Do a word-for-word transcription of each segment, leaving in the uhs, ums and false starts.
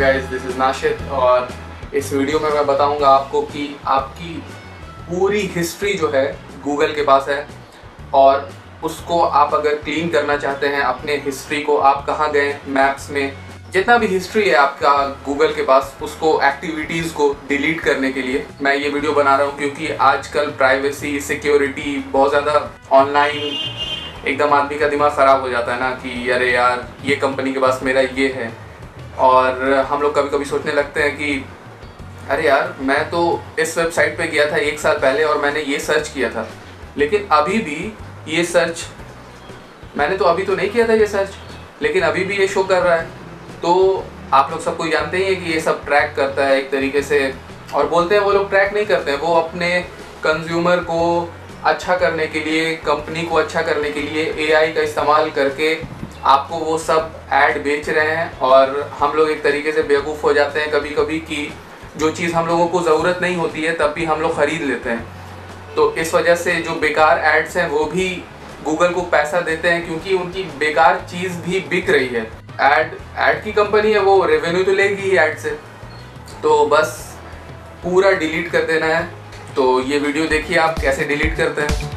Guys, this is Nashit और इस video में मैं बताऊंगा आपको कि आपकी पूरी हिस्ट्री जो है गूगल के पास है और उसको आप अगर क्लीन करना चाहते हैं, अपने हिस्ट्री को, आप कहाँ गए मैप्स में, जितना भी हिस्ट्री है आपका गूगल के पास, उसको, एक्टिविटीज़ को डिलीट करने के लिए मैं ये वीडियो बना रहा हूँ। क्योंकि आजकल प्राइवेसी, सिक्योरिटी बहुत ज़्यादा ऑनलाइन एकदम आदमी का दिमाग ख़राब हो जाता है ना कि अरे यार ये कंपनी के पास मेरा ये है, और हम लोग कभी कभी सोचने लगते हैं कि अरे यार मैं तो इस वेबसाइट पे गया था एक साल पहले और मैंने ये सर्च किया था, लेकिन अभी भी ये सर्च मैंने तो अभी तो नहीं किया था ये सर्च, लेकिन अभी भी ये शो कर रहा है। तो आप लोग सबको जानते ही हैं कि ये सब ट्रैक करता है एक तरीके से, और बोलते हैं वो लोग ट्रैक नहीं करते हैं, वो अपने कंज्यूमर को अच्छा करने के लिए, कंपनी को अच्छा करने के लिए एआई का इस्तेमाल करके आपको वो सब ऐड बेच रहे हैं। और हम लोग एक तरीके से बेवकूफ़ हो जाते हैं कभी कभी कि जो चीज़ हम लोगों को ज़रूरत नहीं होती है तब भी हम लोग ख़रीद लेते हैं। तो इस वजह से जो बेकार एड्स हैं वो भी गूगल को पैसा देते हैं, क्योंकि उनकी बेकार चीज़ भी बिक रही है। ऐड ऐड की कंपनी है, वो रेवेन्यू तो लेगी ही ऐड से। तो बस पूरा डिलीट कर देना है। तो ये वीडियो देखिए आप कैसे डिलीट करते हैं।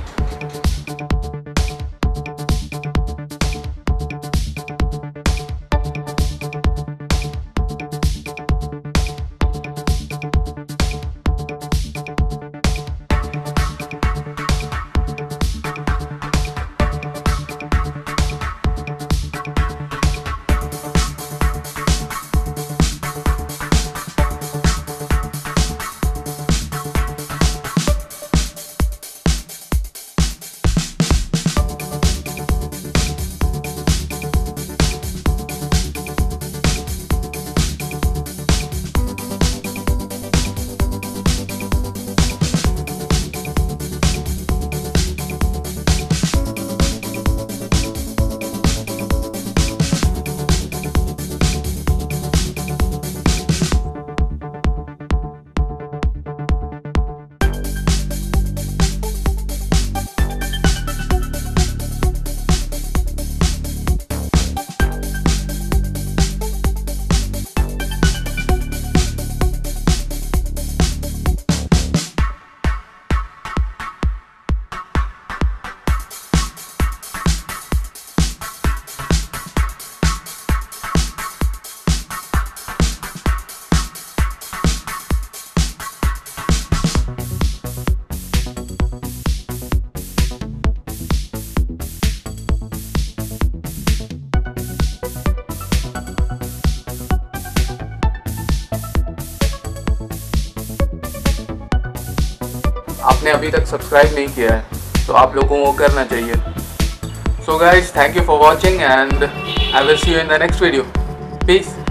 आपने अभी तक सब्सक्राइब नहीं किया है तो आप लोगों को करना चाहिए। So guys, thank you for watching and I will see you in the next video. Piece.